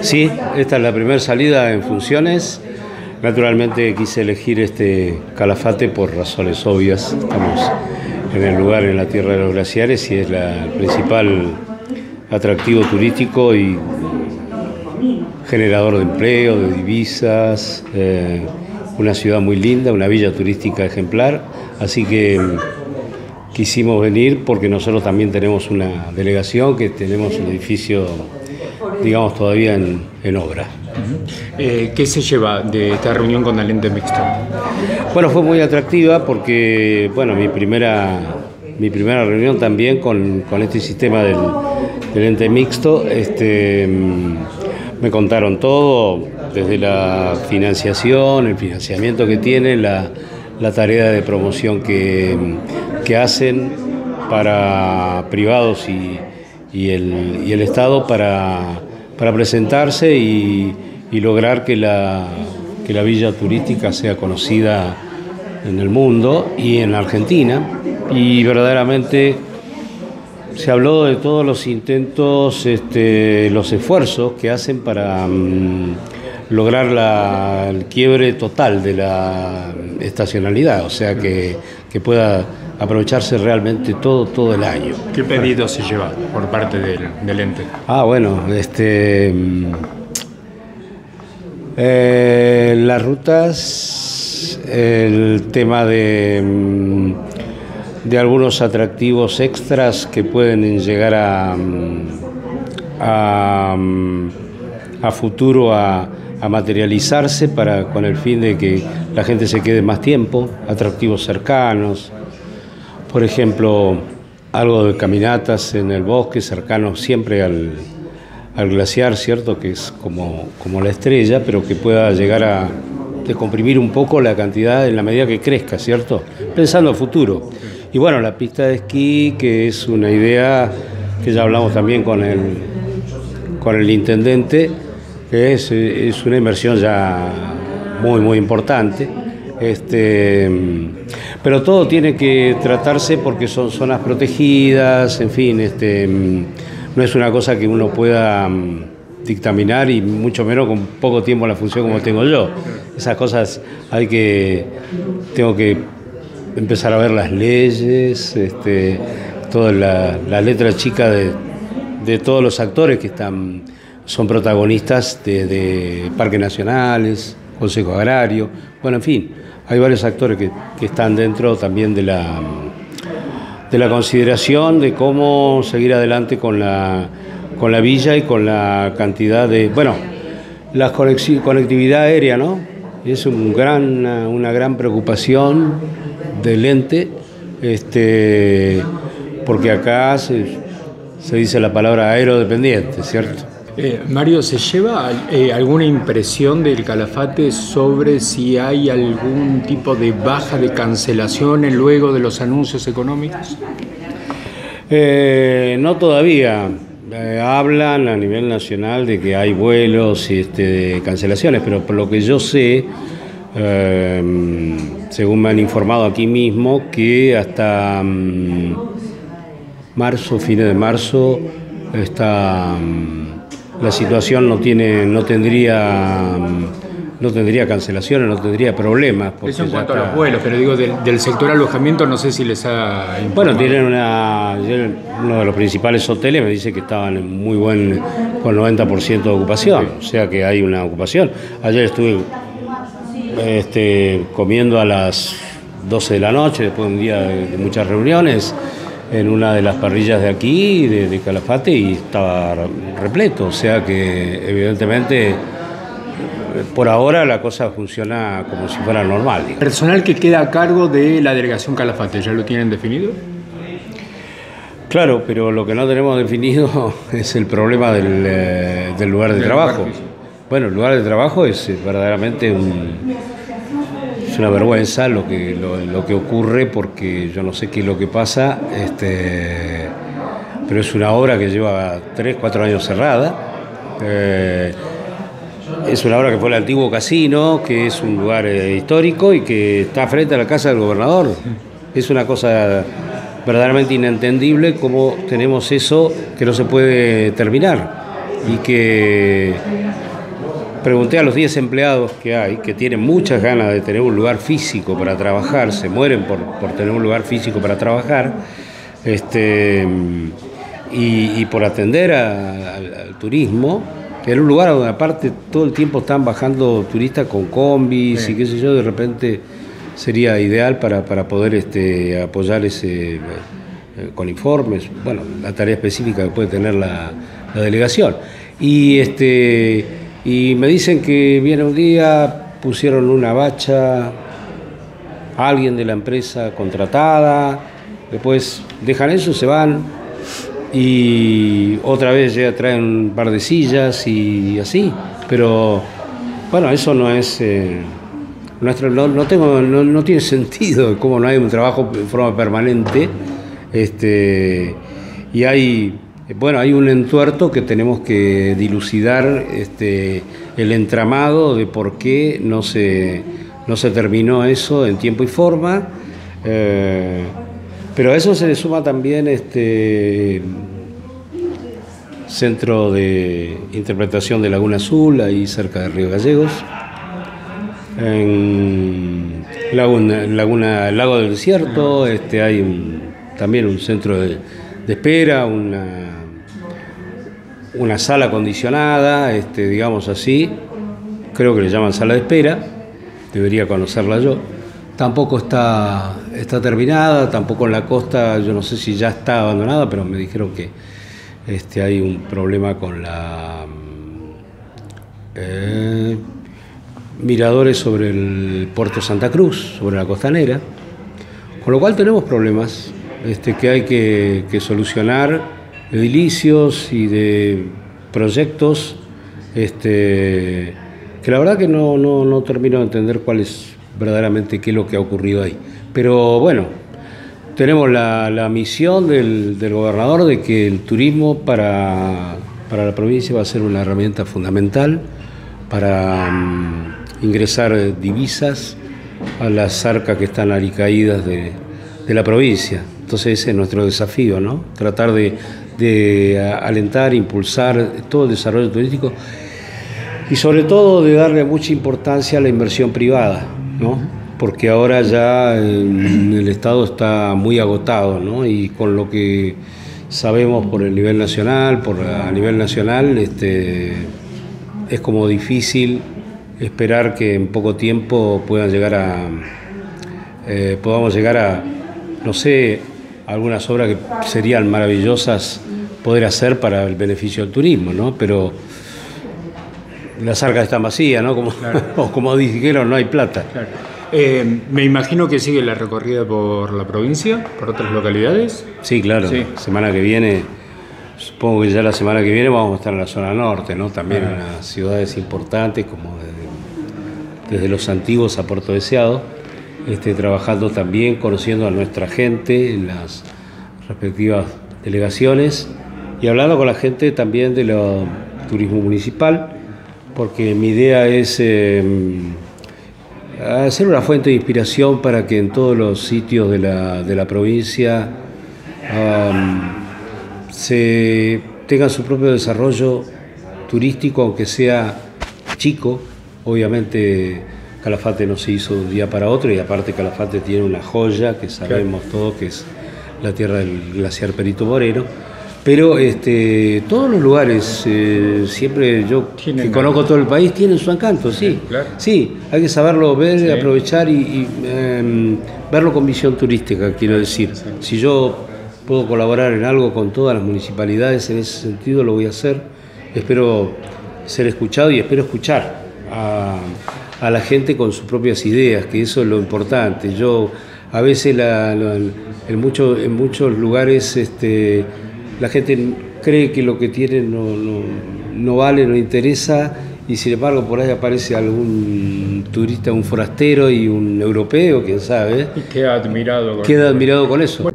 Sí, esta es la primera salida en funciones. Naturalmente quise elegir este Calafate por razones obvias. Estamos en el lugar, en la tierra de los glaciares, y es el principal atractivo turístico y generador de empleo, de divisas, una ciudad muy linda, una villa turística ejemplar. Así que quisimos venir porque nosotros también tenemos una delegación, que tenemos un edificio, digamos, todavía en obra. ¿Qué se lleva de esta reunión con el Ente Mixto? Bueno, fue muy atractiva porque, bueno, mi primera reunión también con este sistema del Ente Mixto. Me contaron todo, desde la financiación, el financiamiento que tiene, la tarea de promoción que hacen para privados y el Estado para presentarse y lograr que la villa turística sea conocida en el mundo y en la Argentina. Y verdaderamente se habló de todos los intentos, los esfuerzos que hacen para lograr el quiebre total de la estacionalidad, o sea que pueda aprovecharse realmente todo el año. ¿Qué pedido se lleva por parte del ente? Ah, bueno, las rutas, el tema de algunos atractivos extras que pueden llegar a futuro a materializarse, con el fin de que la gente se quede más tiempo, atractivos cercanos, por ejemplo, algo de caminatas en el bosque, cercano siempre al glaciar, ¿cierto? Que es como la estrella, pero que pueda llegar a descomprimir un poco la cantidad en la medida que crezca, ¿cierto? Pensando al futuro. Y bueno, la pista de esquí, que es una idea que ya hablamos también con el intendente, que es una inversión ya muy, muy importante. Pero todo tiene que tratarse porque son zonas protegidas, en fin, no es una cosa que uno pueda dictaminar, y mucho menos con poco tiempo en la función como tengo yo. Esas cosas tengo que empezar a ver las leyes, toda la letra chica de todos los actores que son protagonistas de parques nacionales, Consejo Agrario, bueno, en fin, hay varios actores que están dentro también de la consideración de cómo seguir adelante con la villa y con la cantidad de, bueno, la conectividad aérea, ¿no? Es una gran preocupación del ente, porque acá se dice la palabra aerodependiente, ¿cierto? Mario, ¿se lleva alguna impresión del Calafate sobre si hay algún tipo de baja de cancelaciones luego de los anuncios económicos? No todavía. Hablan a nivel nacional de que hay vuelos y de cancelaciones, pero por lo que yo sé, según me han informado aquí mismo, que hasta marzo, fines de marzo, está... La situación no tendría cancelaciones, no tendría problemas. Eso en cuanto a los vuelos, pero digo, del sector alojamiento no sé si les ha informado. Bueno, tienen uno de los principales hoteles, me dice que estaban en muy buen, con 90% de ocupación, o sea que hay una ocupación. Ayer estuve comiendo a las 12 de la noche, después de un día de muchas reuniones, en una de las parrillas de aquí, de Calafate, y estaba repleto, o sea que evidentemente por ahora la cosa funciona como si fuera normal. Digamos. ¿Personal que queda a cargo de la delegación Calafate, ya lo tienen definido? Claro, pero lo que no tenemos definido es el problema del lugar de trabajo. Bueno, el lugar de trabajo es verdaderamente una vergüenza lo que ocurre, porque yo no sé qué es lo que pasa, pero es una obra que lleva 3-4 años cerrada. Es una obra que fue el antiguo casino, que es un lugar histórico y que está frente a la casa del gobernador. Es una cosa verdaderamente inentendible cómo tenemos eso que no se puede terminar. y que pregunté a los 10 empleados que hay, que tienen muchas ganas de tener un lugar físico para trabajar, se mueren por tener un lugar físico para trabajar, y por atender al turismo. Era un lugar donde aparte todo el tiempo están bajando turistas con combis, sí, y qué sé yo, de repente sería ideal para poder apoyar ese, con informes, bueno, la tarea específica que puede tener la delegación. Y me dicen que viene un día, pusieron una bacha a alguien de la empresa contratada, después dejan eso, se van. Y otra vez ya traen un par de sillas y así, pero bueno, eso no es no tiene sentido, como no hay un trabajo en forma permanente, y hay un entuerto que tenemos que dilucidar, el entramado de por qué no se terminó eso en tiempo y forma. Pero a eso se le suma también este centro de interpretación de Laguna Azul, ahí cerca de Río Gallegos, en Lago del Desierto, hay también un centro de espera, una sala acondicionada, digamos así, creo que le llaman sala de espera, debería conocerla yo. Tampoco está terminada, tampoco en la costa, yo no sé si ya está abandonada, pero me dijeron que hay un problema con la miradores sobre el Puerto Santa Cruz, sobre la costanera, con lo cual tenemos problemas que hay que solucionar, edilicios y de proyectos que la verdad que no termino de entender cuál es verdaderamente qué es lo que ha ocurrido ahí. Pero bueno, tenemos la misión del gobernador de que el turismo para la provincia va a ser una herramienta fundamental para ingresar divisas a las arcas que están alicaídas de la provincia. Entonces ese es nuestro desafío, ¿no? Tratar de alentar, impulsar todo el desarrollo turístico y sobre todo de darle mucha importancia a la inversión privada, ¿no? Porque ahora ya el Estado está muy agotado, ¿no? Y con lo que sabemos por el nivel nacional, es como difícil esperar que en poco tiempo podamos llegar a, no sé, algunas obras que serían maravillosas poder hacer para el beneficio del turismo, ¿no? Pero las arcas están vacías, ¿no? Claro. O como dijeron, no hay plata. Claro. Me imagino que sigue la recorrida por la provincia, por otras localidades. Sí, claro. Sí. Semana que viene, supongo que ya la semana que viene vamos a estar en la zona norte, ¿no? También en las ciudades importantes, como desde Los Antiguos a Puerto Deseado, trabajando también, conociendo a nuestra gente en las respectivas delegaciones y hablando con la gente también de lo turismo municipal, porque mi idea es hacer una fuente de inspiración para que en todos los sitios de la provincia se tenga su propio desarrollo turístico, aunque sea chico. Obviamente Calafate no se hizo de un día para otro, y aparte Calafate tiene una joya que sabemos todos que es la tierra del glaciar Perito Moreno. Pero todos los lugares, siempre yo que conozco todo el país, tienen su encanto, sí. Claro. Sí, hay que saberlo ver, sí, aprovechar y verlo con visión turística, quiero decir. Sí. Si yo puedo colaborar en algo con todas las municipalidades en ese sentido, lo voy a hacer. Espero ser escuchado y espero escuchar a la gente con sus propias ideas, que eso es lo importante. Yo a veces en muchos lugares la gente cree que lo que tiene no vale, no interesa, y sin embargo por ahí aparece algún turista, un forastero y un europeo, quién sabe, y queda admirado con eso.